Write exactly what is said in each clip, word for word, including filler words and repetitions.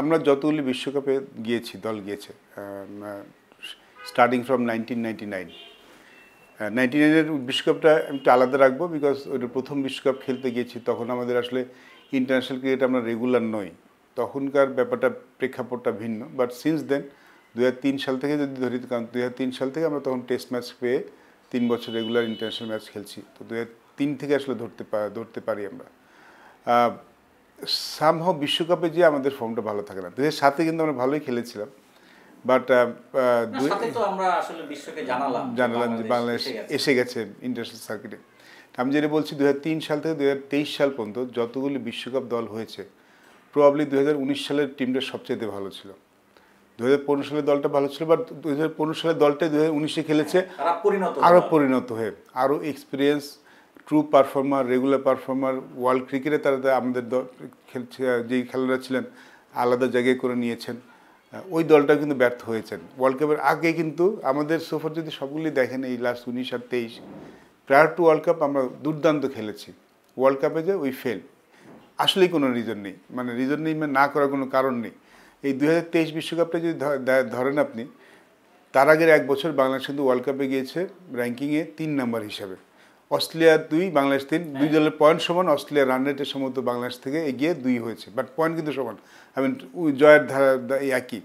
আমরা যতগুলি বিশ্বকাপে গিয়েছি দল গিয়েছে starting from nineteen ninety nine ninety nine এর বিশ্বকাপটা আমি আলাদা রাখবো বিকজ ওটা প্রথম বিশ্বকাপ খেলতে গিয়েছি তখন আমাদের আসলে ইন্টারন্যাশনাল ক্রিকেট আমরা রেগুলার নই তখনকার ব্যাপারটা প্রেক্ষাপটটা ভিন্ন বাট সিন্স দেন দুই হাজার তিন সাল থেকে যদি ধরি কারণ দুই হাজার তিন সাল থেকে আমরা তখন টেস্ট ম্যাচ পেয়ে তিন বছর রেগুলার ইন্টারন্যাশনাল ম্যাচ খেলছি তো দুই হাজার তিন থেকে আসলে ধরতে ধরতে পারি আমরা সামহ বিশ্বকাপে যে আমাদের ফর্মটা ভালো থাকে না দুই হাজার সাতে কিন্তু আমরা ভালোই খেলেছিলাম বাট সাথে তো আমরা আসলে বিশ্বকে জানালাম জানালাম যে বাংলাদেশ এসে গেছে ইন্টারন্যাশনাল সার্কিটে আমি যেটা বলছি দুই হাজার তিন সাল থেকে দুই হাজার তেইশ সাল পর্যন্ত যতগুলি বিশ্বকাপ দল হয়েছে প্রবাবলি দুই হাজার উনিশ সালের টিমটা সবচেয়ে ভালো ছিল দু হাজার পনেরো সালের দলটা ভালো ছিল বাট দুই হাজার পনেরো সালের দলটাই দুই হাজার উনিশে খেলেছে আরও পরিণত হয়ে আরও experience true performer regular performer world ক্রিকেটে তারা আমাদের যেই খেলোয়াড়রা ছিলেন আলাদা জায়গায় করে নিয়েছেন ওই দলটা কিন্তু ব্যর্থ হয়েছেন ওয়ার্ল্ড কাপের আগে কিন্তু আমাদের সফর যদি সবগুলি দেখেন এই লাস্ট উনিশ আর তেইশ প্রায়ার টু ওয়ার্ল্ড কাপ আমরা দুর্দান্ত খেলেছি ওয়ার্ল্ড কাপে যে উই ফেল আসলেই কোনো রিজন নেই মানে রিজন নেই মানে না করার কোনো কারণ নেই এই দুই হাজার তেইশ বিশ্বকাপটা যদি ধরেন আপনি তার আগের এক বছর বাংলাদেশ কিন্তু ওয়ার্ল্ড কাপে গিয়েছে র্যাঙ্কিংয়ে তিন নাম্বার হিসাবে অস্ট্রেলিয়া দুই বাংলাদেশ তিন দুই দলের পয়েন্ট সমান অস্ট্রেলিয়া রান রেটের সমত বাংলাদেশ থেকে এগিয়ে দুই হয়েছে বাট পয়েন্ট কিন্তু সমান আই মিন জয়ের ধারা একই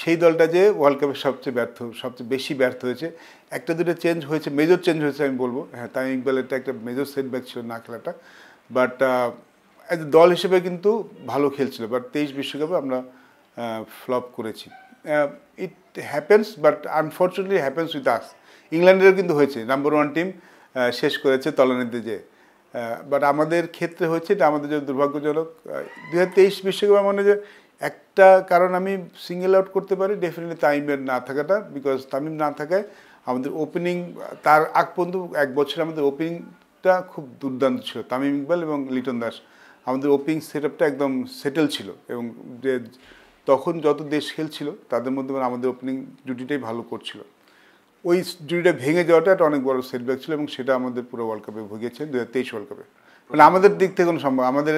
সেই দলটা যে ওয়ার্ল্ড কাপে সবচেয়ে ব্যর্থ সবচেয়ে বেশি ব্যর্থ হয়েছে একটা দুটো চেঞ্জ হয়েছে মেজর চেঞ্জ হয়েছে আমি বলবো হ্যাঁ তামিম ইকবালেরটা একটা মেজর সেটব্যাক ছিল না খেলাটা বাট অ্যাজ এ দল হিসেবে কিন্তু ভালো খেলছিল বাট তেইশ বিশ্বকাপে আমরা ফ্লপ করেছি it happens but unfortunately happens with us ইংল্যান্ডেরও কিন্তু হয়েছে নাম্বার ওয়ান টিম শেষ করেছে তলানিতে যে বাট আমাদের ক্ষেত্রে হচ্ছে এটা আমাদের যে দুর্ভাগ্যজনক দুই হাজার তেইশ বিশ্বকাপ মানে যে একটা কারণ আমি সিঙ্গেল আউট করতে পারি ডেফিনেটলি তামিমের না থাকাটা বিকজ তামিম না থাকায় আমাদের ওপেনিং তার আগ পর্যন্ত এক বছর আমাদের ওপেনিংটা খুব দুর্দান্ত ছিল তামিম ইকবাল এবং লিটন দাস আমাদের ওপেনিং সেট আপটা একদম সেটেল ছিল এবং যে তখন যত দেশ খেলছিল তাদের মধ্যে আমাদের ওপেনিং জুটিটাই ভালো করছিল ওই জুড়িটা ভেঙে যাওয়াটা একটা অনেক বড় সেটব্যাক ছিল এবং সেটা আমাদের পুরো ওয়ার্ল্ড কাপে ভুগিয়েছে দু হাজার তেইশ ওয়ার্ল্ড কাপে মানে আমাদের দিক থেকে কোনো সম্ভব আমাদের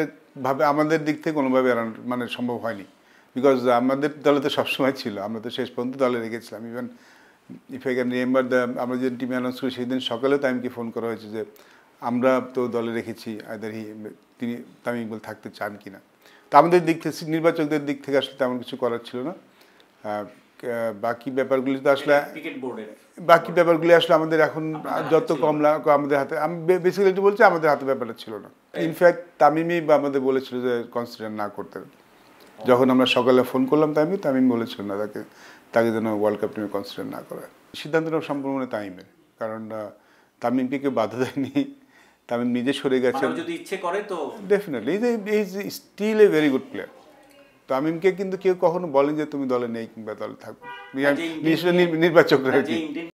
ভাবে আমাদের দিক থেকে কোনোভাবে মানে সম্ভব হয়নি বিকজ আমাদের দলে তো সবসময় ছিল আমরা তো শেষ পর্যন্ত দলে রেখেছিলাম even if I can remember the আমরা যে টিমে অ্যানাউন্স করি সেই দিন সকালেও তামিমকে ফোন করা হয়েছে যে আমরা তো দলে রেখেছি আইদার হি তিনি তামিম ইকবাল থাকতে চান কি না তো আমাদের দিক থেকে নির্বাচকদের দিক থেকে আসলে তেমন কিছু করার ছিল না বাকি ব্যাপারগুলি তো আসলে বাকি ব্যাপারগুলি আসলে আমাদের এখন যত কম আমাদের হাতে আমি বেসিক্যালি বলছি আমাদের হাতে ব্যাপারটা ছিল না ইনফ্যাক্ট তামিমই বা আমাদের বলেছিল যে কনসিডার না করতে যখন আমরা সকালে ফোন করলাম তামিম তামিম বলেছিল না তাকে তাকে যেন ওয়ার্ল্ড কাপ টিমে কনসিডার না করার সিদ্ধান্তটা সম্পূর্ণ তামিমের কারণ তামিমকে কেউ বাধা দেয়নি তামিম নিজে সরে গেছে যদি ইচ্ছে করে তো definitely is still a very good player তামিমকে কিন্তু কেউ কখনো বলেন যে তুমি দলে নেই কিংবা দলে থাকবে নির্বাচকরা